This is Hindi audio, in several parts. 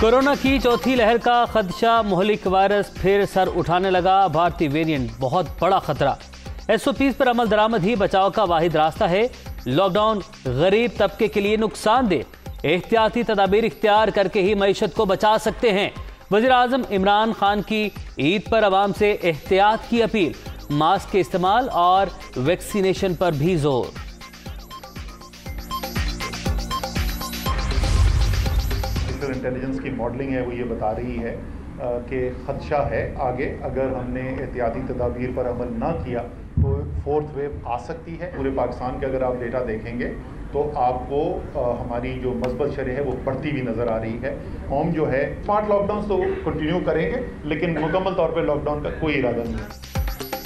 कोरोना की चौथी लहर का खदशा, मोहलिक वायरस फिर सर उठाने लगा। भारतीय वेरिएंट बहुत बड़ा खतरा। SOPs पर अमल दरामद ही बचाव का वाहिद रास्ता है। लॉकडाउन गरीब तबके के लिए नुकसानदेह, एहतियाती तदाबीर इख्तियार करके ही मईशत को बचा सकते हैं। वज़ीर आज़म इमरान खान की ईद पर आवाम से एहतियात की अपील, मास्क के इस्तेमाल और वैक्सीनेशन पर भी जोर। इंटेलिजेंस की मॉडलिंग है वो ये बता रही है कि खदशा है आगे, अगर हमने एहतियाती तदाबीर पर अमल ना किया तो फोर्थ वेव आ सकती है। पूरे पाकिस्तान के अगर आप डेटा देखेंगे तो आपको हमारी जो मस्बत शरह है वो बढ़ती हुई नज़र आ रही है। होम जो है स्मार्ट लॉकडाउन तो कंटिन्यू करेंगे, लेकिन मुकम्मल तौर पर लॉकडाउन का कोई इरादा नहीं है।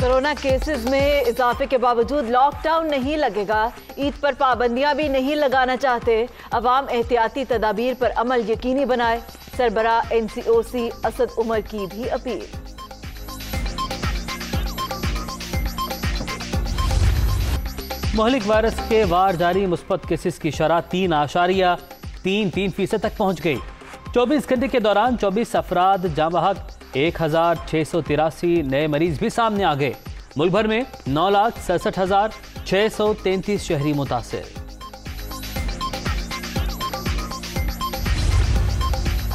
कोरोना केसेस में इजाफे के बावजूद लॉकडाउन नहीं लगेगा, ईद पर पाबंदियां भी नहीं लगाना चाहते। अवाम एहतियाती तदाबीर पर अमल यकीनी बनाए, सरबरा NCOC असद उमर की भी अपील। मोहलिक वायरस के वार जारी मुस्बत केसेस की शरह 3.33% तक पहुंच गई। 24 घंटे के दौरान 24 अफराद जाँ बहक, 1,683 नए मरीज भी सामने आ गए। मुल्क भर में 9,67,633 शहरी मुतासिर।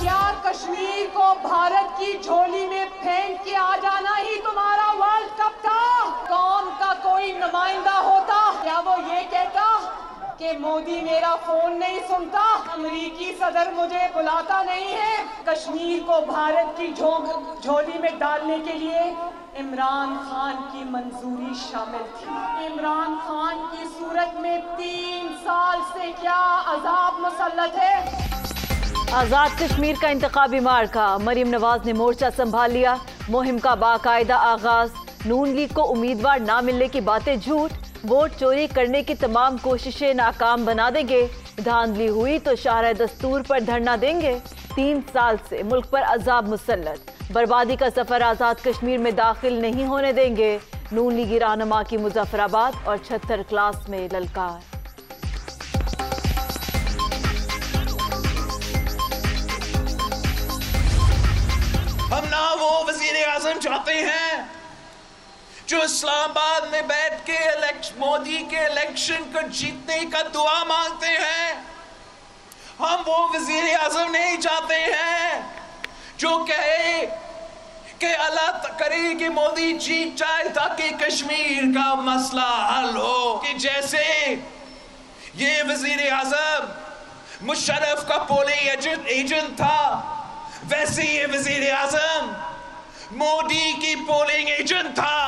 क्या कश्मीर को भारत की झोली में फेंक के आ जाना ही तुम्हारा वर्ल्ड कप था? कौन का कोई नुमाइंदा होता, क्या वो ये कहता कि मोदी मेरा फोन नहीं सुनता, अमरीकी सदर मुझे बुलाता नहीं है? कश्मीर को भारत की झोली में डालने के लिए इमरान खान की मंजूरी शामिल थी। इमरान खान की सूरत में 3 साल से क्या अजाब मुसल्लत है। आज़ाद कश्मीर का इंतखाबी मार्का, मरीम नवाज ने मोर्चा संभाल लिया। मुहिम का बाकायदा आगाज। नून लीग को उम्मीदवार ना मिलने की बातें झूठ, वोट चोरी करने की तमाम कोशिशें नाकाम बना देंगे। धांधली हुई तो शाहराह दस्तूर पर धरना देंगे। 3 साल से मुल्क पर अजाब मुसल्लत, बर्बादी का सफर आज़ाद कश्मीर में दाखिल नहीं होने देंगे। नून लीगी रहनुमा की मुजफ्फराबाद और 76 क्लास में ललकार। हम ना वो वजीर आजम चाहते हैं जो इस्लामाबाद में बैठ के मोदी के इलेक्शन को जीतने का दुआ मांगते हैं। हम वो वजीर आजम नहीं चाहते हैं जो कहे कि अल्लाह करे कि मोदी जीत जाए ताकि कश्मीर का मसला हल हो। कि जैसे ये वजीर आजम मुशर्रफ का पोलिंग एजेंट था, वैसे ये वजीर आजम मोदी की पोलिंग एजेंट था।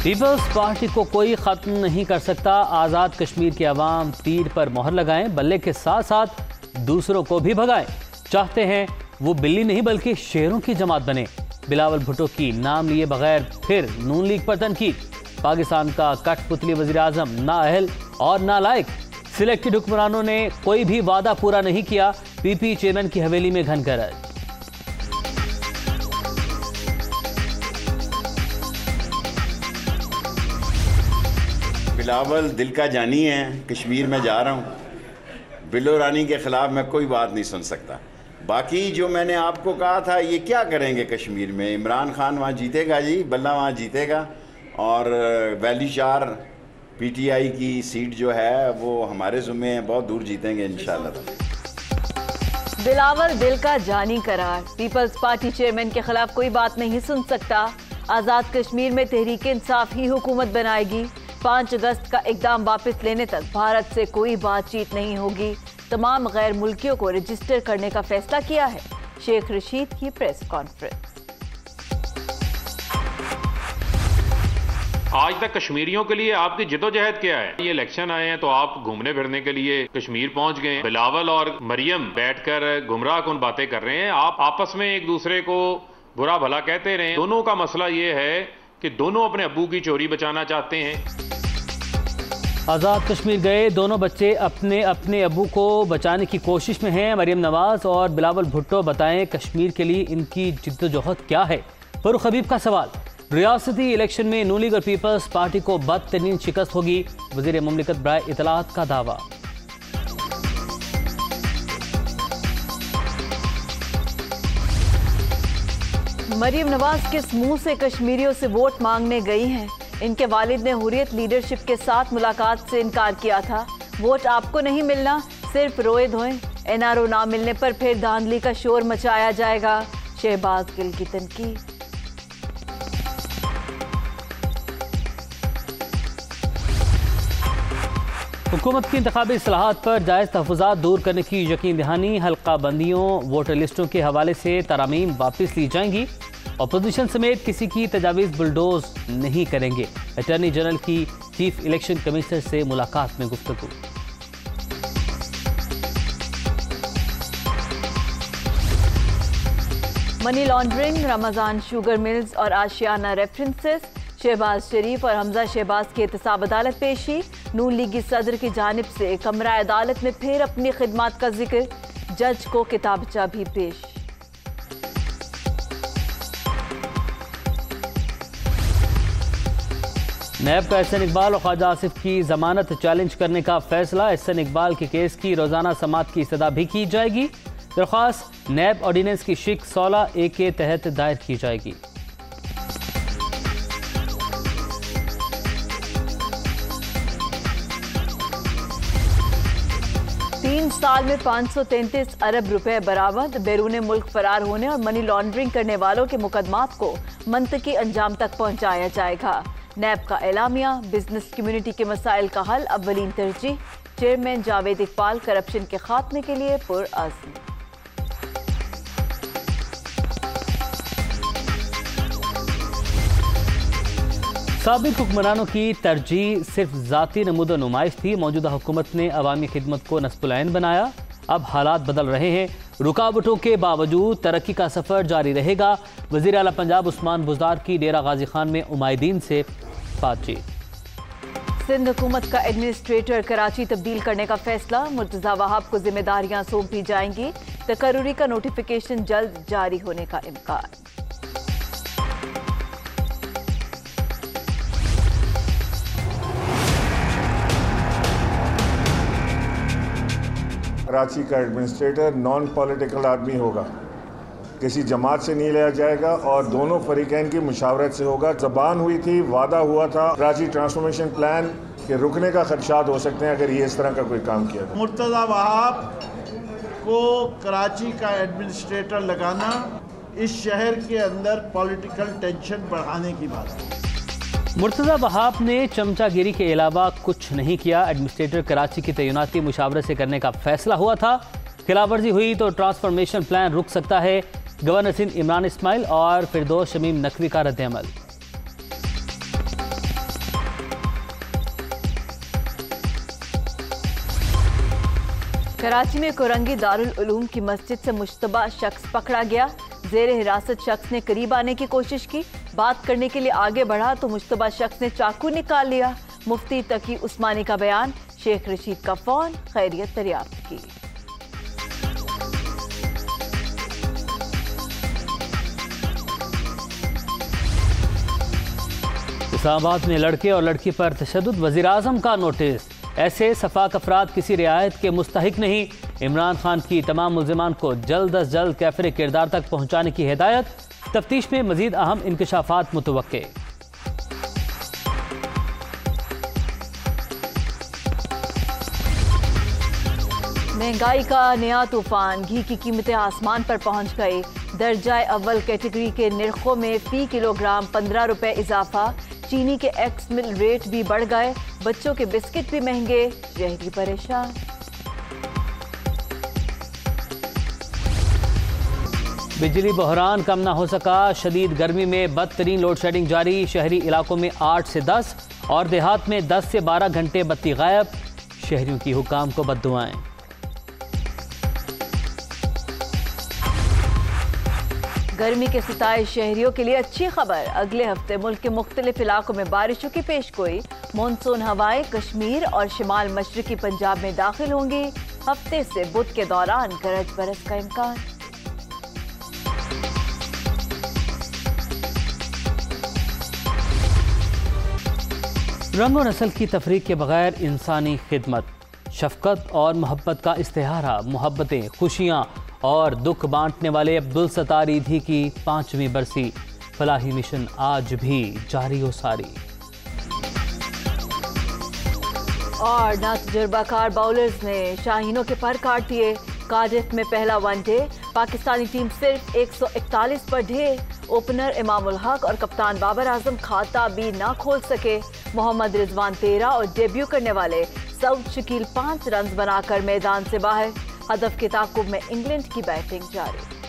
पीपल्स पार्टी को कोई खत्म नहीं कर सकता। आज़ाद कश्मीर के अवाम तीर पर मोहर लगाएं, बल्ले के साथ साथ दूसरों को भी भगाएं। चाहते हैं वो बिल्ली नहीं बल्कि शेरों की जमात बने। बिलावल भुट्टो की नाम लिए बगैर फिर नून लीग पर तनकीद। पाकिस्तान का कठपुतली वज़ीर आज़म नाअहल और नालायक। सिलेक्टेड हुक्मरानों ने कोई भी वादा पूरा नहीं किया। PPP चेयरमैन की हवेली में घन गरज। बिलावल दिल का जानी है, कश्मीर में जा रहा हूँ, बिलो रानी के ख़िलाफ़ मैं कोई बात नहीं सुन सकता। बाकी जो मैंने आपको कहा था ये क्या करेंगे कश्मीर में, इमरान खान वहाँ जीतेगा जी, बल्ला वहाँ जीतेगा और वैली शार PTI की सीट जो है वो हमारे ज़ुम्मे है, बहुत दूर जीतेंगे इंशाल्लाह। बिलावल दिल का जानी करार, पीपल्स पार्टी चेयरमैन के ख़िलाफ़ कोई बात नहीं सुन सकता। आज़ाद कश्मीर में तहरीक इंसाफ ही हुकूमत बनाएगी। 5 अगस्त का इकदाम वापस लेने तक भारत से कोई बातचीत नहीं होगी। तमाम गैर मुल्कियों को रजिस्टर करने का फैसला किया है। शेख रशीद की प्रेस कॉन्फ्रेंस। आज तक कश्मीरियों के लिए आपकी जिदोजहद क्या है? ये इलेक्शन आए हैं तो आप घूमने फिरने के लिए कश्मीर पहुंच गए। बिलावल और मरियम बैठकर गुमराहकुन बातें कर रहे हैं। आप आपस में एक दूसरे को बुरा भला कहते रहे। दोनों का मसला ये है कि दोनों अपने अब्बू की चोरी बचाना चाहते हैं। आज़ाद कश्मीर गए दोनों बच्चे अपने अपने अबू को बचाने की कोशिश में हैं। मरियम नवाज और बिलावल भुट्टो बताएं कश्मीर के लिए इनकी जिद्दोजहद क्या है। फरूख हबीब का सवाल, रियासती इलेक्शन में नून लीग और पीपल्स पार्टी को बदतरीन शिकस्त होगी। वज़ीर मुमलिकत बराए इतलात का दावा। मरीम नवाज किस मुंह से कश्मीरियों से वोट मांगने गई हैं? इनके वालिद ने हुर्रियत लीडरशिप के साथ मुलाकात से इनकार किया था। वोट आपको नहीं मिलना, सिर्फ रोए धोएं। NRO ना मिलने पर फिर धांधली का शोर मचाया जाएगा, शहबाज गिल की तनकीद। हुकूमत की इंतखाबी इस्लाहात पर जायज़ तहफ़्फ़ुज़ात दूर करने की यकीन दहानी, हल्का बंदियों, वोटर लिस्टों के हवाले से तरामीम वापस ली जाएंगी। अपोजिशन समेत किसी की तजावीज़ बुलडोज नहीं करेंगे। अटर्नी जनरल की चीफ इलेक्शन कमिश्नर से मुलाकात में गुफ्तगू। Money laundering, Ramzan sugar mills और आशियाना रेफरेंसेस, शहबाज शरीफ और हमजा शहबाज की एहतसाब अदालत पेशी। नून लीगी सदर की जानिब से कमरा अदालत में फिर अपनी खिदमात का जिक्र, जज को किताबचा भी पेश। नैब का एहसन इकबाल और ख्वाजा आसिफ की जमानत चैलेंज करने का फैसला। एहसन इकबाल के केस की रोजाना समाअत की इस्तदा भी की जाएगी। दरख्वास्त नैब ऑर्डीनेंस की शिक 16A के तहत दायर की जाएगी। साल में 533 अरब रुपए बरामद। बैरून मुल्क फरार होने और मनी लॉन्ड्रिंग करने वालों के मुकदमात को मंतकी अंजाम तक पहुंचाया जाएगा। नैब का एलामिया, बिजनेस कम्युनिटी के मसाइल का हल अव्वलीन तरजीह। चेयरमैन जावेद इकबाल करप्शन के खात्मे के लिए पुरअज़्म। साबिक हुक्मरानों की तरजीह सिर्फ ज़ाती नमूदो नुमाइश थी। मौजूदा हुकूमत ने अवामी खिदमत को नस्बुलैन बनाया। अब हालात बदल रहे हैं। रुकावटों के बावजूद तरक्की का सफ़र जारी रहेगा। वज़ीर आला पंजाब उस्मान बुज़दार की डेरा गाजी खान में उमायदीन से बातचीत। सिंध हुकूमत का एडमिनिस्ट्रेटर कराची तब्दील करने का फैसला। मुर्तज़ा वहाब को जिम्मेदारियाँ सौंप दी जाएंगी। तकर्रुरी का नोटिफिकेशन जल्द जारी होने का इम्कान। कराची का एडमिनिस्ट्रेटर नॉन पॉलिटिकल आदमी होगा, किसी जमात से नहीं लिया जाएगा और दोनों फरीकैन की मुशावरत से होगा। जबान हुई थी, वादा हुआ था कराची ट्रांसफॉर्मेशन प्लान के रुकने का खदशात हो सकते हैं अगर ये इस तरह का कोई काम किया। मुर्तज़ा वहाब को कराची का एडमिनिस्ट्रेटर लगाना इस शहर के अंदर पॉलिटिकल टेंशन बढ़ाने की बात है। मुर्तज़ा वहाब ने चमचागिरी के अलावा कुछ नहीं किया। एडमिनिस्ट्रेटर कराची की तैनाती मुशावरत से करने का फैसला हुआ था। खिलाफवर्जी हुई तो ट्रांसफॉर्मेशन प्लान रुक सकता है। गवर्नर सिंध इमरान इस्माइल और फिरदौस शमीम नकवी का रद्दअमल। कराची में कोरंगी दारुल उलूम की मस्जिद से मुज्तबा शख्स पकड़ा गया। जेर हिरासत शख्स ने करीब आने की कोशिश की, बात करने के लिए आगे बढ़ा तो मुज्तबा शख्स ने चाकू निकाल लिया। मुफ्ती तकी उस्मानी का बयान, शेख रशीद का फोन, खैरियत दरियाफ्त की। इस्लामाबाद में लड़के और लड़की पर तशद्दुद, वजीर आजम का नोटिस। ऐसे सफाक अफराद किसी रियायत के मुस्तहिक नहीं। इमरान खान की तमाम मुलजमान को जल्द अज जल्द कैफिर किरदार तक पहुँचाने की हिदायत। तफ्तीश में मजीद अहम इंकशाफात मुतवक्के। महंगाई का नया तूफान, घी की कीमतें आसमान पर पहुंच गई। दर्जा अव्वल कैटेगरी के निर्खों में फी किलोग्राम 15 रुपए इजाफा। चीनी के एक्स मिल रेट भी बढ़ गए। बच्चों के बिस्किट भी महंगे, शहरी परेशान। बिजली बहरान कम ना हो सका। शदीद गर्मी में बदतरीन लोड शेडिंग जारी। शहरी इलाकों में 8 से 10 और देहात में 10 से 12 घंटे बत्ती गायब। शहरियों की हुकाम को बद्दुआएं। गर्मी के सताए शहरियों के लिए अच्छी खबर, अगले हफ्ते मुल्क के मुख्तलिफ इलाकों में बारिशों की पेशगोई। मानसून हवाएं कश्मीर और शिमाल मशरकी पंजाब में दाखिल होंगी। हफ्ते से बुध के दौरान गरज बरस का इम्कान। रंग और नस्ल की तफरीक के बगैर इंसानी खिदमत, शफकत और मोहब्बत का इस्तेहारा। मोहब्बतें, खुशियाँ और दुख बांटने वाले अब्दुल सत्तार ईदी की 5वीं बरसी। फलाही मिशन आज भी जारी हो सारी। और नातजुर्बाकार बाउलर्स ने शाहीनों के पर काट दिए। कार्डिफ में पहला वनडे, पाकिस्तानी टीम सिर्फ 141 पर ढेर। ओपनर इमामुल हक और कप्तान बाबर आजम खाता भी ना खोल सके। मोहम्मद रिजवान 13 और डेब्यू करने वाले शौकत शकील 5 रन बनाकर मैदान से बाहर। हदफ किताब में इंग्लैंड की बैटिंग जारी।